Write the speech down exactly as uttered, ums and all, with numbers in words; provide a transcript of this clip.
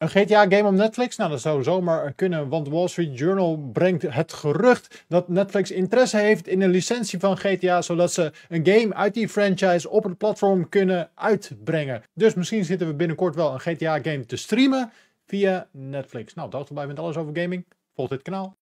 Een G T A-game op Netflix? Nou, dat zou zomaar kunnen, want Wall Street Journal brengt het gerucht dat Netflix interesse heeft in een licentie van G T A, zodat ze een game uit die franchise op het platform kunnen uitbrengen. Dus misschien zitten we binnenkort wel een G T A-game te streamen via Netflix. Nou, dat was het bij met alles over gaming. Volg dit kanaal.